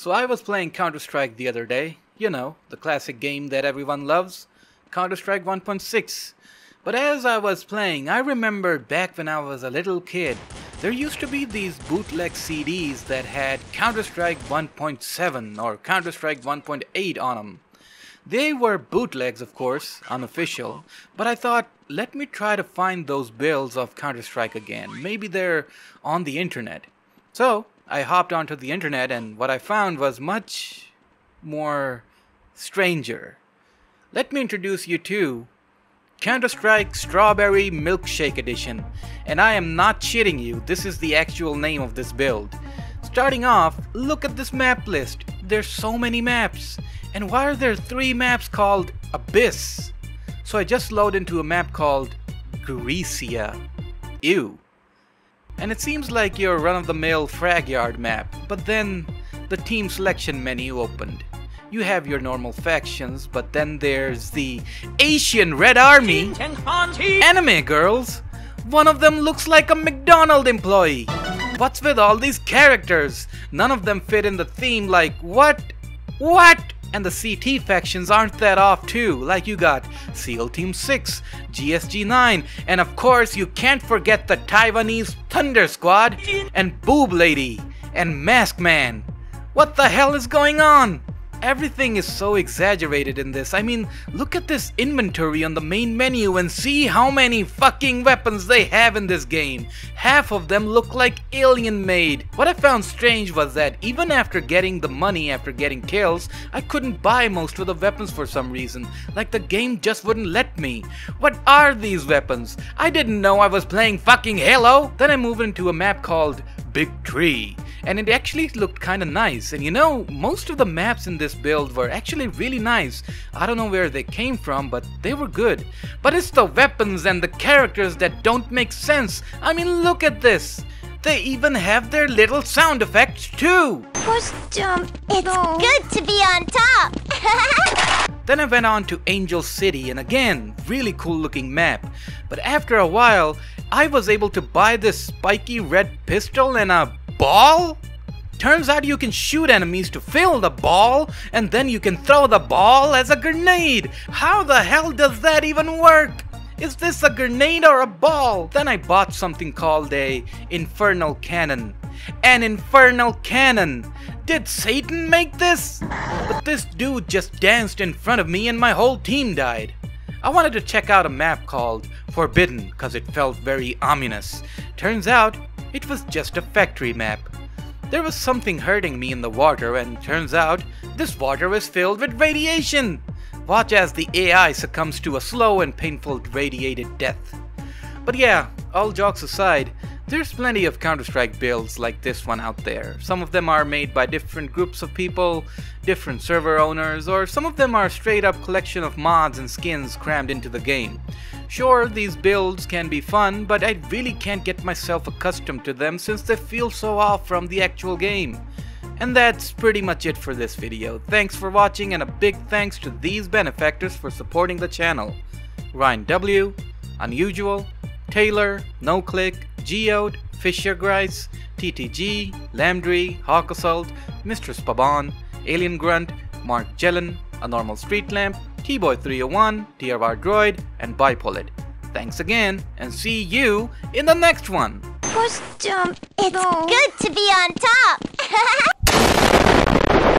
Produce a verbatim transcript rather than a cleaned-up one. So I was playing Counter-Strike the other day, you know, the classic game that everyone loves, Counter-Strike one point six. But as I was playing, I remembered back when I was a little kid, there used to be these bootleg C Ds that had Counter-Strike one point seven or Counter-Strike one point eight on them. They were bootlegs, of course, unofficial, but I thought, let me try to find those builds of Counter-Strike again. Maybe they're on the internet. So I hopped onto the internet, and what I found was much more stranger. Let me introduce you to Counter Strike Strawberry Milkshake Edition, and I am not shitting you, this is the actual name of this build. Starting off, look at this map list. There's so many maps, and why are there three maps called Abyss? So I just load into a map called Grecia. Ew. And it seems like your run-of-the-mill frag yard map, but then the team selection menu opened. You have your normal factions, but then there's the Asian Red Army anime girls. One of them looks like a McDonald's employee. What's with all these characters? None of them fit in the theme, like what? What? And the C T factions aren't that off too, like you got SEAL Team six, G S G nine, and of course you can't forget the Taiwanese Thunder Squad, and Boob Lady, and Mask Man. What the hell is going on? Everything is so exaggerated in this. I mean, look at this inventory on the main menu and see how many fucking weapons they have in this game. Half of them look like alien made. What I found strange was that even after getting the money, after getting kills, I couldn't buy most of the weapons for some reason. Like the game just wouldn't let me. What are these weapons? I didn't know I was playing fucking Halo. Then I moved into a map called Big Tree, and it actually looked kinda nice. And you know, most of the maps in this build were actually really nice. I don't know where they came from, but they were good. But it's the weapons and the characters that don't make sense. I mean, look at this. They even have their little sound effects too. Push jump. It's oh. Good to be on top. Then I went on to Angel City, and again, really cool looking map. But after a while, I was able to buy this spiky red pistol and a ball? Turns out you can shoot enemies to fill the ball, and then you can throw the ball as a grenade. How the hell does that even work? Is this a grenade or a ball? Then I bought something called a infernal cannon. An infernal cannon! Did Satan make this? But this dude just danced in front of me and my whole team died. I wanted to check out a map called Forbidden, cause it felt very ominous. Turns out, it was just a factory map. There was something hurting me in the water, and turns out this water is filled with radiation. Watch as the A I succumbs to a slow and painful radiated death. But yeah, all jokes aside, there's plenty of Counter-Strike builds like this one out there. Some of them are made by different groups of people, different server owners, or some of them are straight up collection of mods and skins crammed into the game. Sure, these builds can be fun, but I really can't get myself accustomed to them since they feel so off from the actual game. And that's pretty much it for this video. Thanks for watching, and a big thanks to these benefactors for supporting the channel. Ryan W, Unusual, Taylor, NoClick, Geode, Fisher Grice, T T G, Lamdry, Hawk Assault, Mister Spabon, Alien Grunt, Mark Jellin, A Normal Street Lamp, T Boy three oh one, T R R Droid, and Bipolit. Thanks again, and see you in the next one! Push jump, it's oh. Good to be on top!